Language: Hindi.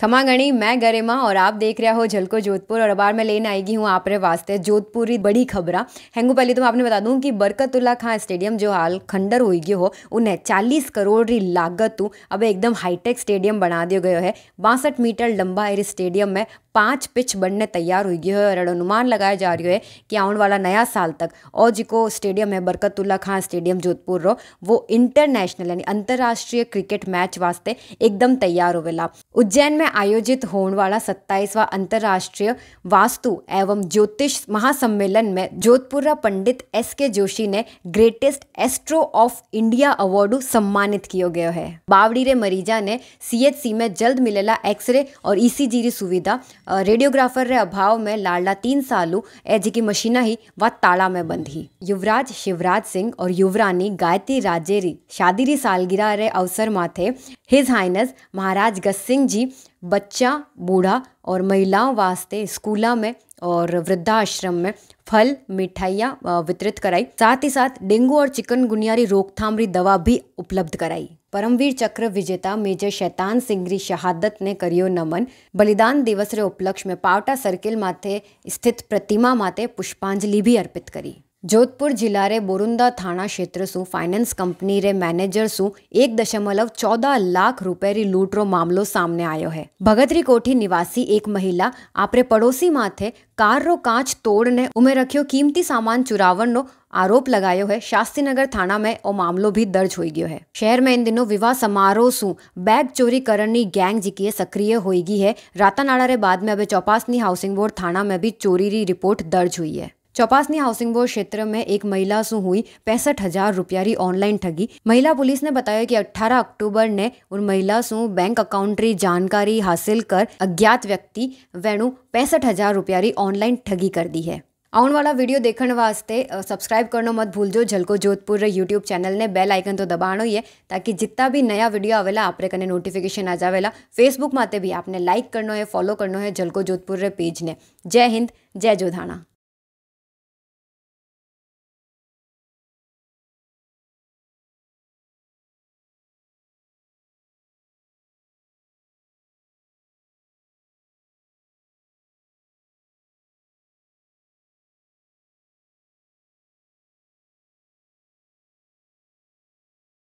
खमा गणी, मैं गरिमा और आप देख रहे हो झलको जोधपुर। और अबार मैं लेने आएगी हूँ आपरे वास्ते जोधपुरी बड़ी खबरा हैंगू। पहले तो मैं आपने बता दूँ कि बरकतुल्ला खान स्टेडियम जो हाल खंडर हुई गई हो उन्हें 40 करोड़ री लागत अब एकदम हाईटेक स्टेडियम बना दिया गया है। 62 मीटर लंबा इस स्टेडियम में 5 पिच बनने तैयार हुई गई है और अनुमान लगाया जा रहा है कि आने वाला नया साल तक और जो स्टेडियम है बरकतुल्ला खान स्टेडियम जोधपुर रो वो इंटरनेशनल यानी अंतर्राष्ट्रीय क्रिकेट मैच वास्ते एकदम तैयार होवेला। उज्जैन में आयोजित होने वाला 27वां अंतर्राष्ट्रीय वास्तु एवं ज्योतिष महासम्मेलन में जोधपुर पंडित एस.के. जोशी ने greatest astro of India award सम्मानित किया गया है। बावड़ी रे मरीजा ने सीएचसी में जल्द मिलेला एक्सरे और ईसीजी री सुविधा रेडियोग्राफर रे अभाव में लाडला 3 सालू एजी की मशीना ही व ताला में बंद ही। युवराज शिवराज सिंह और युवरानी गायत्री राजेरी शादी री सालगिरह रे अवसर माथे हिज हाइनस महाराज सिंह जी बच्चा बूढ़ा और महिलाओं वास्ते स्कूला में और वृद्धाश्रम में फल मिठाइयाँ वितरित कराई। साथ ही साथ डेंगू और चिकनगुनिया री रोकथाम री दवा भी उपलब्ध कराई। परमवीर चक्र विजेता मेजर शैतान सिंह री शहादत ने करियो नमन। बलिदान दिवस रे उपलक्ष्य में पावटा सर्किल माथे स्थित प्रतिमा माथे पुष्पांजलि भी अर्पित करी। जोधपुर जिला रे बोरुंदा थाना क्षेत्र सु फाइनेंस कंपनी रे मैनेजर सु 1.14 लाख रुपए री लूट रो मामलो सामने आयो है। भगतरी कोठी निवासी एक महिला आपरे पड़ोसी माथे कार रो कांच तोड़ने उमे रखियो कीमती सामान चुरावन रो आरोप लगायो है। शास्त्री नगर थाना में ओ मामलो भी दर्ज हो गयो है। शहर में इन दिनों विवाह समारोह सु बैग चोरी करनी गैंग जी की सक्रिय होई गई है। रातनाड़ा रे बाद में अब चौपासनी हाउसिंग बोर्ड थाना में भी चोरी री रिपोर्ट दर्ज हुई है। चौपासनी हाउसिंग बोर्ड क्षेत्र में एक महिला से हुई 65,000 रुपया री ऑनलाइन ठगी। महिला पुलिस ने बताया कि 18 अक्टूबर ने उन महिला से बैंक अकाउंट री जानकारी हासिल कर अज्ञात व्यक्ति वेणु 65,000 रुपया री ऑनलाइन ठगी कर दी है। आने वाला वीडियो देखने वास्ते सब्सक्राइब करना मत भूल जो झलको जोधपुर यूट्यूब चैनल ने बेल आइकन तो दबाणो ही है ताकि जितना भी नया वीडियो आवेला आपरे कने नोटिफिकेशन आ जावेला। फेसबुक माते भी आपने लाइक करना है, फॉलो करना है झलको जोधपुर रे पेज ने। जय हिंद, जय जोधाणा।